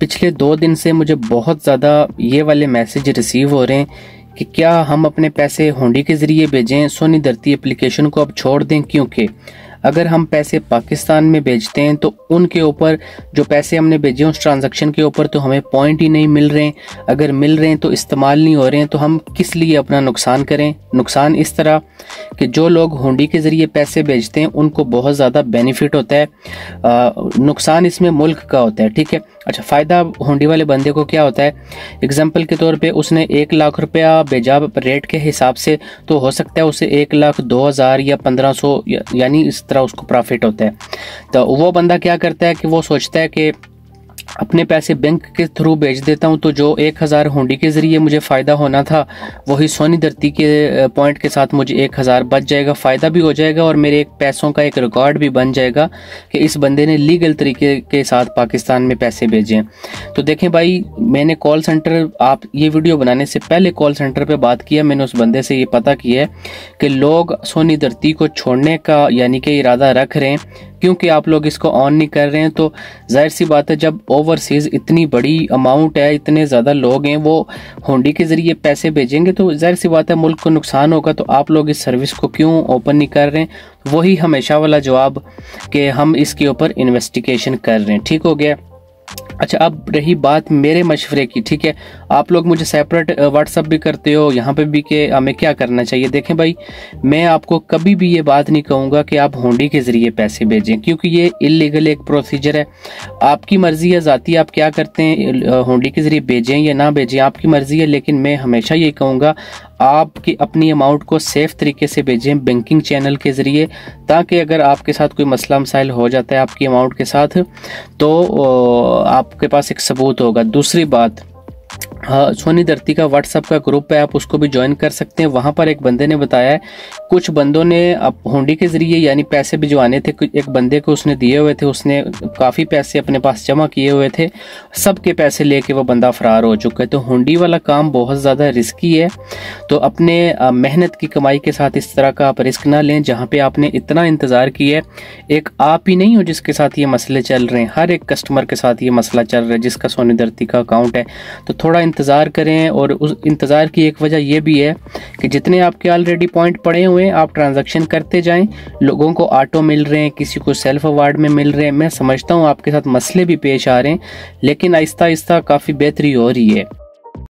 पिछले 2 दिन से मुझे बहुत ज़्यादा ये वाले मैसेज रिसीव हो रहे हैं कि क्या हम अपने पैसे हुंडी के ज़रिए भेजें, सोहनी धरती एप्लीकेशन को अब छोड़ दें, क्योंकि अगर हम पैसे पाकिस्तान में भेजते हैं तो उनके ऊपर जो पैसे हमने भेजे उस ट्रांजैक्शन के ऊपर तो हमें पॉइंट ही नहीं मिल रहे हैं, अगर मिल रहे हैं तो इस्तेमाल नहीं हो रहे हैं, तो हम किस लिए अपना नुकसान करें। नुकसान इस तरह कि जो लोग हुंडी के ज़रिए पैसे भेजते हैं उनको बहुत ज़्यादा बेनिफिट होता है, नुकसान इसमें मुल्क का होता है, ठीक है। अच्छा, फ़ायदा हुंडी वाले बंदे को क्या होता है, एग्जाम्पल के तौर पे उसने 1 लाख रुपया भेजा रेट के हिसाब से, तो हो सकता है उसे 1,02,000 या 1,500 यानी इस तरह उसको प्रॉफिट होता है। तो वो बंदा क्या करता है कि वो सोचता है कि अपने पैसे बैंक के थ्रू भेज देता हूं, तो जो 1,000 हुंडी के ज़रिए मुझे फ़ायदा होना था वही सोहनी धरती के पॉइंट के साथ मुझे 1,000 बच जाएगा, फ़ायदा भी हो जाएगा और मेरे एक पैसों का एक रिकॉर्ड भी बन जाएगा कि इस बंदे ने लीगल तरीके के साथ पाकिस्तान में पैसे भेजे। तो देखें भाई, मैंने कॉल सेंटर, आप ये वीडियो बनाने से पहले कॉल सेंटर पर बात किया, मैंने उस बंदे से ये पता किया है कि लोग सोहनी धरती को छोड़ने का यानी कि इरादा रख रहे हैं क्योंकि आप लोग इसको ऑन नहीं कर रहे हैं। तो जाहिर सी बात है, जब ओवरसीज़ इतनी बड़ी अमाउंट है, इतने ज़्यादा लोग हैं वो हुंडी के ज़रिए पैसे भेजेंगे, तो जाहिर सी बात है मुल्क को नुकसान होगा। तो आप लोग इस सर्विस को क्यों ओपन नहीं कर रहे हैं, वही हमेशा वाला जवाब कि हम इसके ऊपर इन्वेस्टिगेशन कर रहे हैं, ठीक हो गया। अच्छा, अब रही बात मेरे मशवरे की, ठीक है। आप लोग मुझे सेपरेट व्हाट्सअप भी करते हो, यहाँ पे भी कि हमें क्या करना चाहिए। देखें भाई, मैं आपको कभी भी ये बात नहीं कहूँगा कि आप हुंडी के ज़रिए पैसे भेजें, क्योंकि ये इलीगल एक प्रोसीजर है। आपकी मर्ज़ी है ज़ाती आप क्या करते हैं, हुंडी के ज़रिए भेजें या ना भेजें, आपकी मर्ज़ी है। लेकिन मैं हमेशा ये कहूँगा आपकी अपनी अमाउंट को सेफ़ तरीके से भेजें बैंकिंग चैनल के ज़रिए, ताकि अगर आपके साथ कोई मसला मसाइल हो जाता है आपकी अमाउंट के साथ तो आपके पास एक सबूत होगा। दूसरी बात, सोहनी धरती का व्हाट्सएप का ग्रुप है, आप उसको भी ज्वाइन कर सकते हैं। वहाँ पर एक बंदे ने बताया है कुछ बंदों ने अब हुंडी के ज़रिए यानी पैसे भिजवाने थे, एक बंदे को उसने दिए हुए थे, उसने काफ़ी पैसे अपने पास जमा किए हुए थे, सबके पैसे लेके वो बंदा फरार हो चुका है। तो हुंडी वाला काम बहुत ज़्यादा रिस्की है, तो अपने मेहनत की कमाई के साथ इस तरह का आप रिस्क ना लें। जहाँ पर आपने इतना इंतज़ार किया है, एक आप ही नहीं हो जिसके साथ ये मसले चल रहे हैं, हर एक कस्टमर के साथ ये मसला चल रहा है जिसका सोहनी धरती का अकाउंट है। तो थोड़ा इंतज़ार करें, और उस इंतज़ार की एक वजह यह भी है कि जितने आपके ऑलरेडी पॉइंट पड़े हुए हैं आप ट्रांजैक्शन करते जाएं। लोगों को ऑटो मिल रहे हैं, किसी को सेल्फ अवार्ड में मिल रहे हैं। मैं समझता हूं आपके साथ मसले भी पेश आ रहे हैं, लेकिन आहिस्ता आहिस्ता काफ़ी बेहतरी हो रही है।